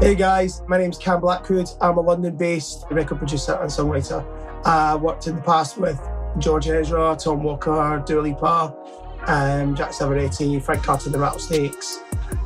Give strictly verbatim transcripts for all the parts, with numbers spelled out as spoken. Hey guys, my name's Cam Blackwood. I'm a London-based record producer and songwriter. I worked in the past with George Ezra, Tom Walker, Dua Lipa, um, Jack Savarese, Frank Carter, The Rattlesnakes,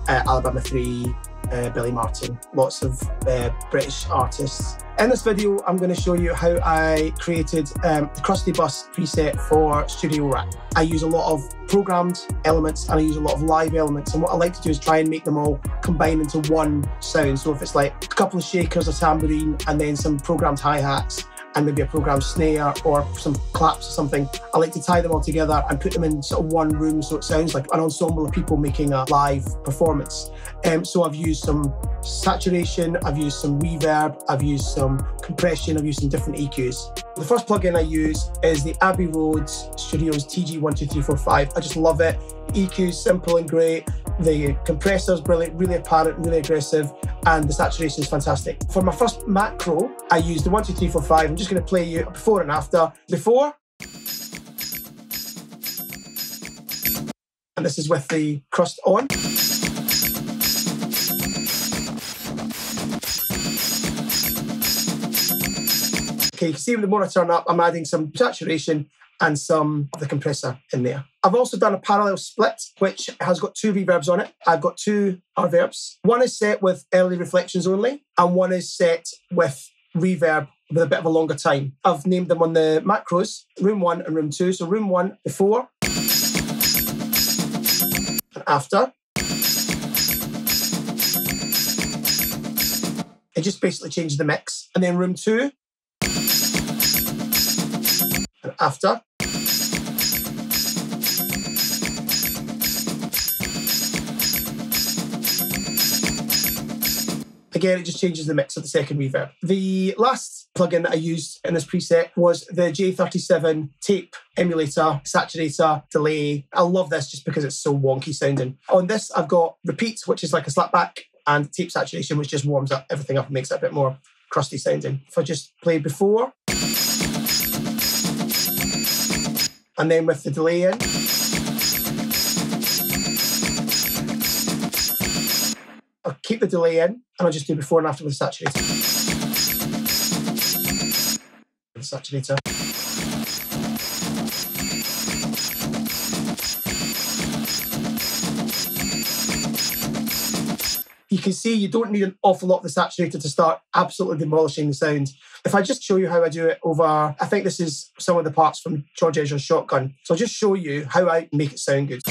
uh, Alabama Three, uh, Billy Martin, lots of uh, British artists. In this video, I'm going to show you how I created um, the Crusty Bus preset for Studio Rack. I use a lot of programmed elements and I use a lot of live elements, and what I like to do is try and make them all combine into one sound. So if it's like a couple of shakers, a tambourine, and then some programmed hi-hats, and maybe a programmed snare or some claps or something, I like to tie them all together and put them in sort of one room, so it sounds like an ensemble of people making a live performance. Um, so I've used some saturation, I've used some reverb, I've used some compression, I've used some different E Qs. The first plugin I use is the Abbey Road Studios T G one two three four five. I just love it. E Q's simple and great. The compressor's brilliant, really apparent, really aggressive, and the saturation is fantastic. For my first macro, I used the one two three four five. I'm just going to play you before and after. Before. And this is with the crust on. Okay, you can see the more I turn up, I'm adding some saturation and some of the compressor in there. I've also done a parallel split, which has got two reverbs on it. I've got two reverbs. One is set with early reflections only, and one is set with reverb with a bit of a longer time. I've named them on the macros, room one and room two. So room one, before and after. It just basically changes the mix. And then room two and after. Again, it just changes the mix of the second reverb. The last plugin that I used in this preset was the J thirty-seven Tape Emulator Saturator Delay. I love this just because it's so wonky sounding. On this, I've got repeat, which is like a slapback, and tape saturation, which just warms up everything up and makes it a bit more crusty sounding. If I just play before, and then with the delay in, I'll keep the delay in, and I'll just do before and after with the saturator. The saturator. You can see you don't need an awful lot of the saturator to start absolutely demolishing the sound. If I just show you how I do it over, I think this is some of the parts from George Ezra's Shotgun. So I'll just show you how I make it sound good.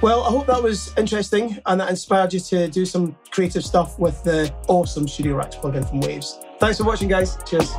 Well, I hope that was interesting and that inspired you to do some creative stuff with the awesome Studio Racks plugin from Waves. Thanks for watching, guys. Cheers.